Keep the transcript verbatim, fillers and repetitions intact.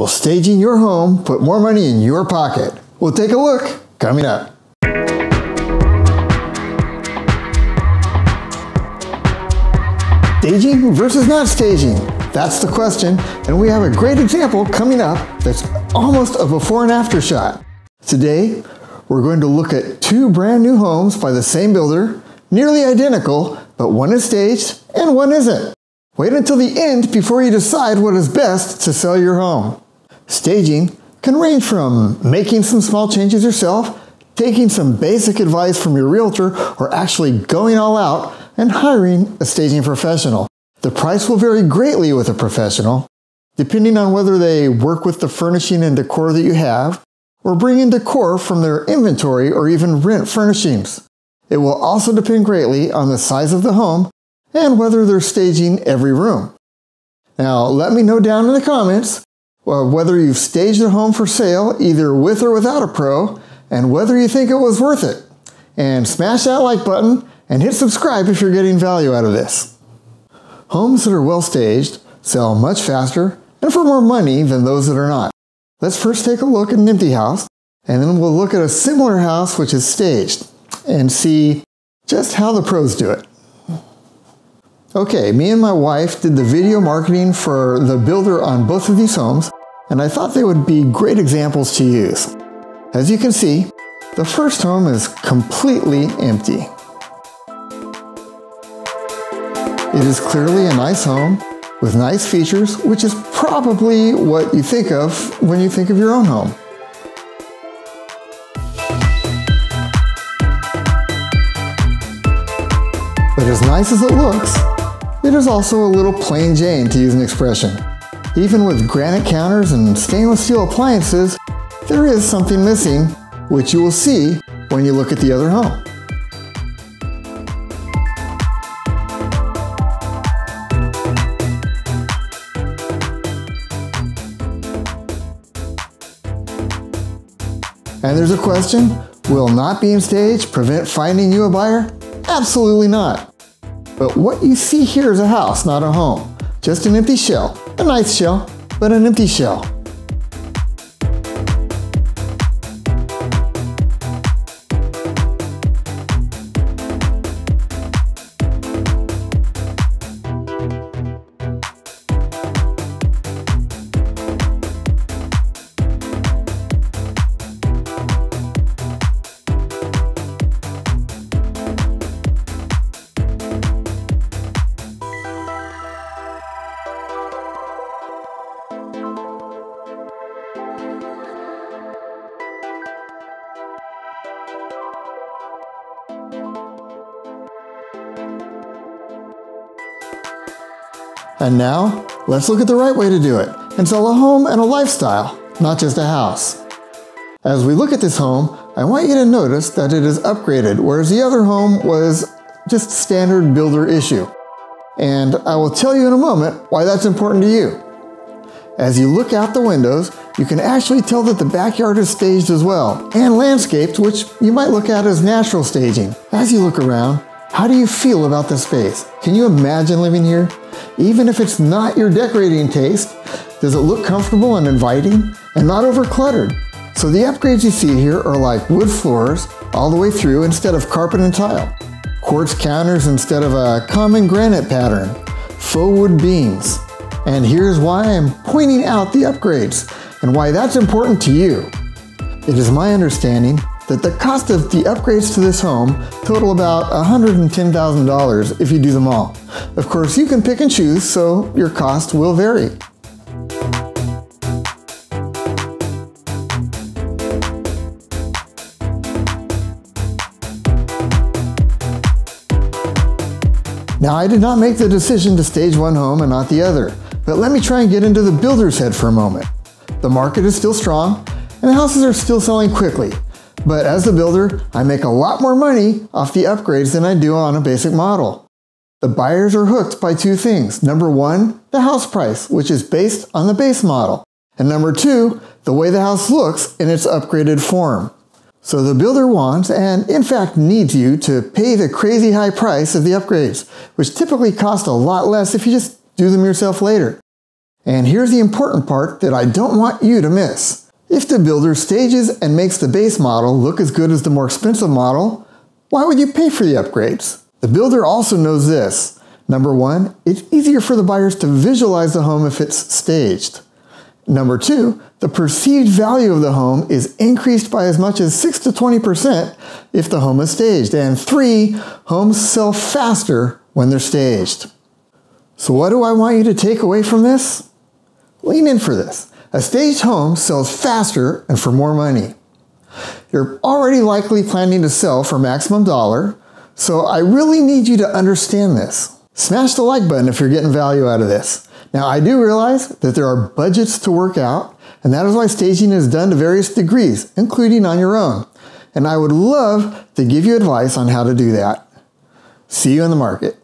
Will staging your home put more money in your pocket? We'll take a look coming up. Staging versus not staging. That's the question, and we have a great example coming up that's almost a before and after shot. Today, we're going to look at two brand new homes by the same builder, nearly identical, but one is staged and one isn't. Wait until the end before you decide what is best to sell your home. Staging can range from making some small changes yourself, taking some basic advice from your realtor, or actually going all out and hiring a staging professional. The price will vary greatly with a professional, depending on whether they work with the furnishing and decor that you have, or bring in decor from their inventory or even rent furnishings. It will also depend greatly on the size of the home and whether they're staging every room. Now, let me know down in the comments whether you've staged a home for sale either with or without a pro, and whether you think it was worth it. And smash that like button and hit subscribe if you're getting value out of this. Homes that are well staged sell much faster and for more money than those that are not. Let's first take a look at an empty house, and then we'll look at a similar house which is staged and see just how the pros do it. Okay, me and my wife did the video marketing for the builder on both of these homes, and I thought they would be great examples to use. As you can see, the first home is completely empty. It is clearly a nice home with nice features, which is probably what you think of when you think of your own home. But as nice as it looks, it is also a little plain Jane, to use an expression. Even with granite counters and stainless steel appliances, there is something missing, which you will see when you look at the other home. And there's a question, will not being staged prevent finding you a buyer? Absolutely not. But what you see here is a house, not a home. Just an empty shell. A nice shell, but an empty shell. And now, let's look at the right way to do it and sell a home and a lifestyle, not just a house. As we look at this home, I want you to notice that it is upgraded, whereas the other home was just standard builder issue. And I will tell you in a moment why that's important to you. As you look out the windows, you can actually tell that the backyard is staged as well, and landscaped, which you might look at as natural staging. As you look around, how do you feel about the space? Can you imagine living here? Even if it's not your decorating taste, does it look comfortable and inviting and not over-cluttered? So the upgrades you see here are like wood floors all the way through instead of carpet and tile, quartz counters instead of a common granite pattern, faux wood beams. And here's why I'm pointing out the upgrades and why that's important to you. It is my understanding that the cost of the upgrades to this home total about one hundred ten thousand dollars if you do them all. Of course, you can pick and choose, so your cost will vary. Now, I did not make the decision to stage one home and not the other, but let me try and get into the builder's head for a moment. The market is still strong, and houses are still selling quickly. But as a builder, I make a lot more money off the upgrades than I do on a basic model. The buyers are hooked by two things. Number one, the house price, which is based on the base model. And number two, the way the house looks in its upgraded form. So the builder wants, and in fact needs, you to pay the crazy high price of the upgrades, which typically cost a lot less if you just do them yourself later. And here's the important part that I don't want you to miss. If the builder stages and makes the base model look as good as the more expensive model, why would you pay for the upgrades? The builder also knows this. Number one, it's easier for the buyers to visualize the home if it's staged. Number two, the perceived value of the home is increased by as much as six to twenty percent if the home is staged. And three, homes sell faster when they're staged. So what do I want you to take away from this? Lean in for this. A staged home sells faster and for more money. You're already likely planning to sell for maximum dollar, so I really need you to understand this. Smash the like button if you're getting value out of this. Now, I do realize that there are budgets to work out, and that is why staging is done to various degrees, including on your own. And I would love to give you advice on how to do that. See you in the market.